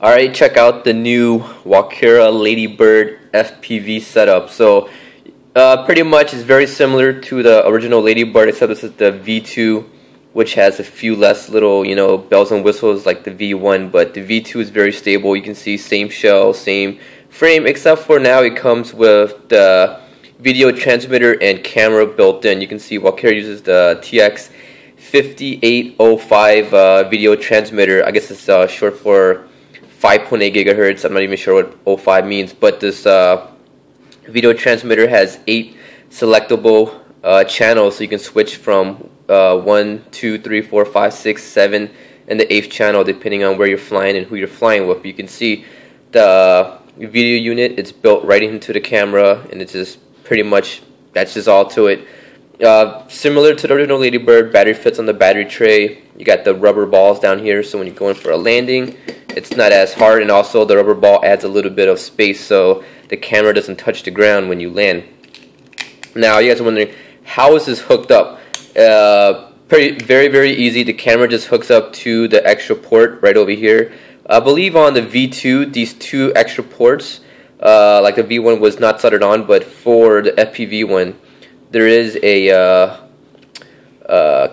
Alright, check out the new Walkera Ladybird FPV setup. So pretty much it's very similar to the original Ladybird, except this is the V2, which has a few less little, you know, bells and whistles like the V1, but the V2 is very stable. You can see same shell, same frame, except for now it comes with the video transmitter and camera built in. You can see Walkera uses the TX5805 video transmitter. I guess it's short for 5.8 GHz. I'm not even sure what 05 means, but this video transmitter has 8 selectable channels, so you can switch from 1, 2, 3, 4, 5, 6, 7, and the 8th channel depending on where you're flying and who you're flying with. You can see the video unit, it's built right into the camera, and it's just pretty much, that's just all to it. Similar to the original Ladybird, battery fits on the battery tray. You got the rubber balls down here, so when you're going for a landing, it's not as hard, and also the rubber ball adds a little bit of space so the camera doesn't touch the ground when you land. Now you guys are wondering, how is this hooked up? Very, very easy. The camera just hooks up to the extra port right over here. I believe on the V2, these two extra ports, like the V1 was not soldered on, but for the FPV one, there is a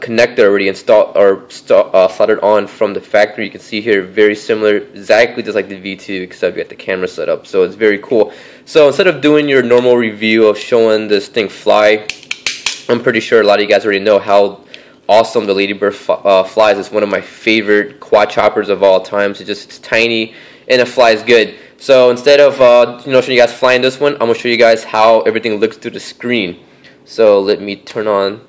connector already installed or soldered on from the factory. You can see here, very similar, exactly just like the V2, except you got the camera set up. So it's very cool. So instead of doing your normal review of showing this thing fly, I'm pretty sure a lot of you guys already know how awesome the Ladybird flies. It's one of my favorite quad choppers of all time. So it's tiny and it flies good. So instead of showing you guys flying this one, I'm gonna show you guys how everything looks through the screen. So let me turn on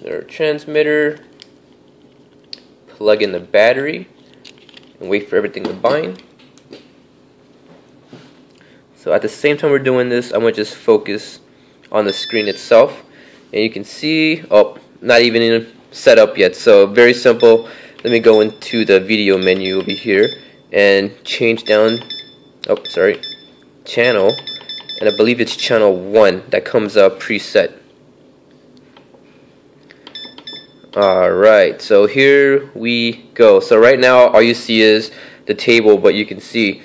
their transmitter, plug in the battery, and wait for everything to bind. So at the same time we're doing this, I'm gonna just focus on the screen itself, and you can see, oh, not even in set up yet. So very simple. Let me go into the video menu over here and change down, oh sorry, channel, and I believe it's channel 1 that comes up preset. Alright, so here we go. So right now all you see is the table, but you can see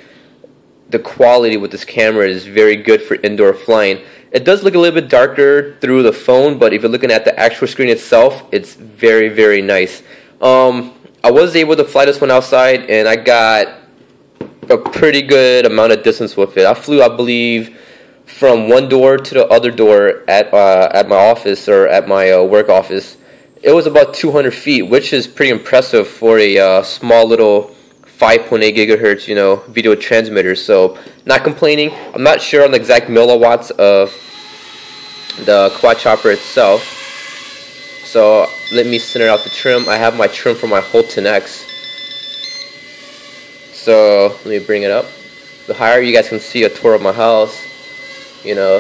the quality with this camera is very good for indoor flying. It does look a little bit darker through the phone, but if you're looking at the actual screen itself, it's very, very nice. I was able to fly this one outside, and I got a pretty good amount of distance with it. I flew, I believe, from one door to the other door at my office, or at my work office. It was about 200 feet, which is pretty impressive for a small little 5.8 GHz, you know, video transmitter. So not complaining. I'm not sure on the exact milliwatts of the quad chopper itself. So let me center out the trim. I have my trim for my HotenX. So let me bring it up. The higher, you guys can see a tour of my house. You know,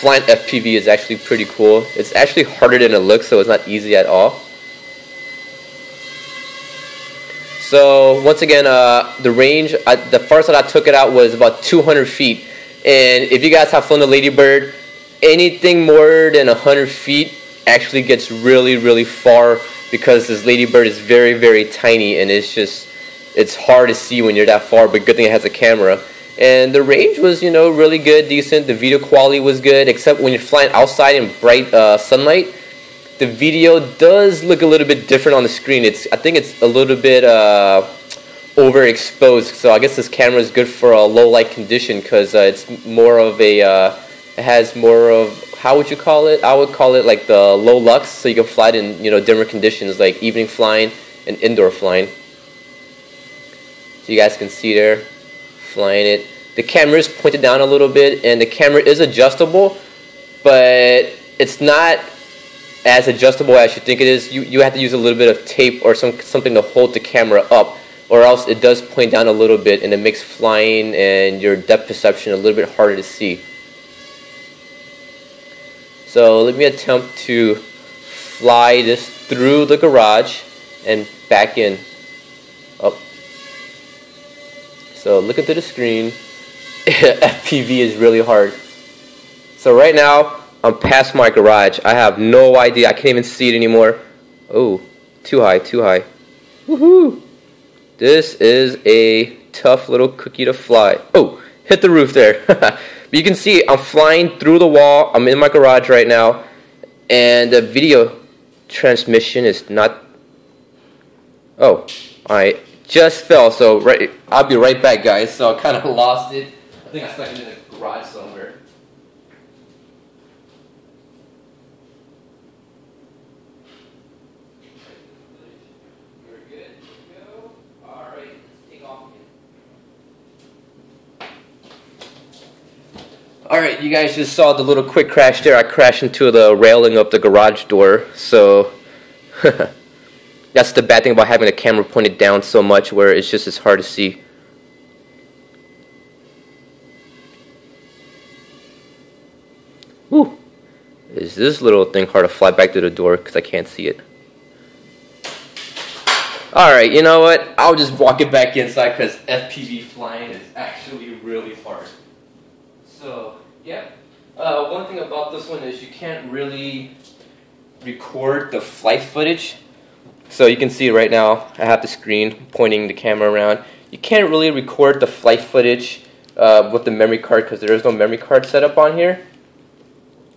flying FPV is actually pretty cool. It's actually harder than it looks, so it's not easy at all. So once again, the range, the first that I took it out was about 200 feet. And if you guys have flown the Ladybird, anything more than 100 feet actually gets really, really far, because this Ladybird is very, very tiny, and it's just, it's hard to see when you're that far, but good thing it has a camera. And the range was, you know, really good, decent. The video quality was good, except when you're flying outside in bright sunlight, the video does look a little bit different on the screen. I think it's a little bit overexposed. So I guess this camera is good for a low light condition, because it's more of a, it has more of, how would you call it? I would call it like the low lux, so you can fly it in, you know, dimmer conditions like evening flying and indoor flying. So you guys can see there, flying it. The camera is pointed down a little bit, and the camera is adjustable, but it's not as adjustable as you think it is. You have to use a little bit of tape or something to hold the camera up, or else it does point down a little bit, and it makes flying and your depth perception a little bit harder to see. So let me attempt to fly this through the garage and back in. Up. So looking through the screen, FPV is really hard. So right now, I'm past my garage. I have no idea. I can't even see it anymore. Oh, too high, too high. Woohoo! This is a tough little cookie to fly. Oh, hit the roof there. But you can see I'm flying through the wall. I'm in my garage right now, and the video transmission is not... Oh, I just fell, so I'll be right back, guys. So I kind of lost it. I think I stuck it in the garage somewhere. Alright, you guys just saw the little quick crash there. I crashed into the railing of the garage door, so that's the bad thing about having the camera pointed down so much, where it's just as hard to see. Woo! Is this little thing hard to fly back to the door because I can't see it? Alright, you know what? I'll just walk it back inside because FPV flying is actually really hard. So, yeah. One thing about this one is you can't really record the flight footage. So you can see right now, I have the screen pointing the camera around. You can't really record the flight footage with the memory card because there is no memory card set up on here.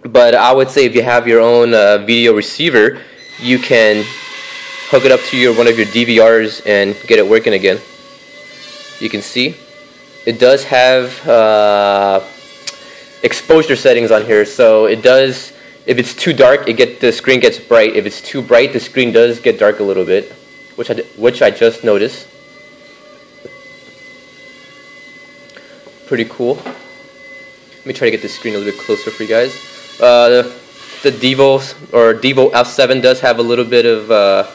But I would say if you have your own video receiver, you can hook it up to your one of your DVRs and get it working again. You can see it does have exposure settings on here, so it does, if it's too dark, the screen gets bright. If it's too bright, the screen does get dark a little bit, which I just noticed. Pretty cool. Let me try to get the screen a little bit closer for you guys. The Devo F7 does have a little bit of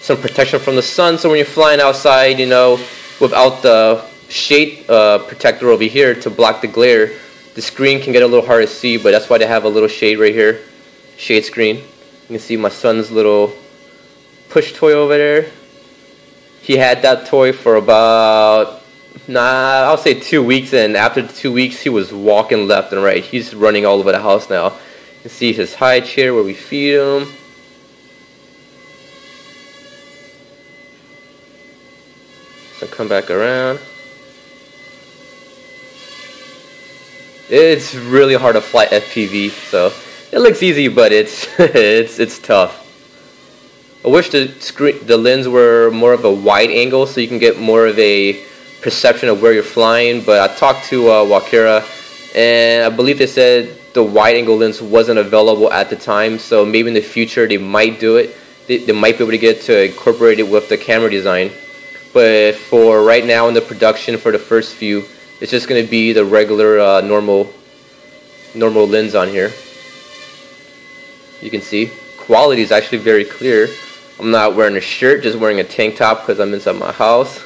some protection from the sun, so when you're flying outside, you know, without the shade protector over here to block the glare, the screen can get a little hard to see, but that's why they have a little shade right here. Shade screen. You can see my son's little push toy over there. He had that toy for about, I'll say 2 weeks, and after the 2 weeks, he was walking left and right. He's running all over the house now. You can see his high chair where we feed him. So come back around. It's really hard to fly FPV, so it looks easy, but it's it's tough. I wish the lens were more of a wide angle so you can get more of a perception of where you're flying. But I talked to Walkera, and I believe they said the wide angle lens wasn't available at the time, so maybe in the future they might do it. They might be able to get to incorporate it with the camera design. But for right now in the production, for the first few, it's just going to be the regular normal lens on here. You can see quality is actually very clear. I'm not wearing a shirt, just wearing a tank top because I'm inside my house.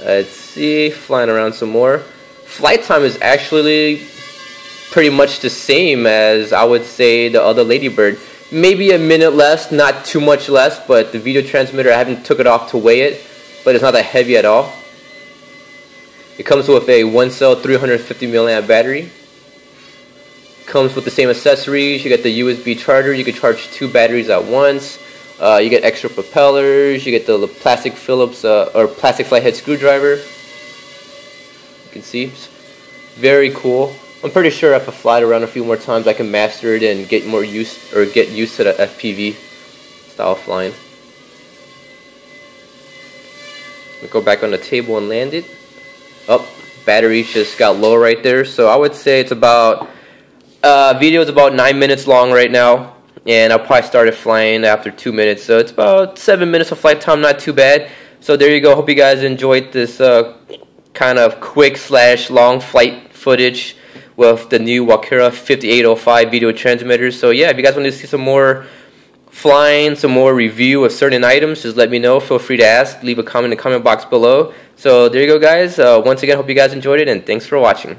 Let's see, flying around some more. Flight time is actually pretty much the same as, I would say, the other Ladybird. Maybe a minute less, not too much less, but the video transmitter, I haven't took it off to weigh it, but it's not that heavy at all. It comes with a 1-cell 350mAh battery. Comes with the same accessories. You get the USB charger. You can charge 2 batteries at once. You get extra propellers. You get the plastic Phillips or plastic flathead screwdriver. You can see, it's very cool. I'm pretty sure if I fly it around a few more times, I can master it and get more use, or get used to the FPV style flying. We go back on the table and land it. Oh, battery just got low right there, so I would say it's about, video is about 9 minutes long right now, and I probably started flying after 2 minutes, so it's about 7 minutes of flight time, not too bad. So there you go, hope you guys enjoyed this kind of quick / long flight footage with the new Walkera 5805 video transmitter. So yeah, if you guys want to see some more flying, some more review of certain items, just let me know. Feel free to ask, leave a comment in the comment box below. So there you go, guys. Once again, hope you guys enjoyed it, and thanks for watching.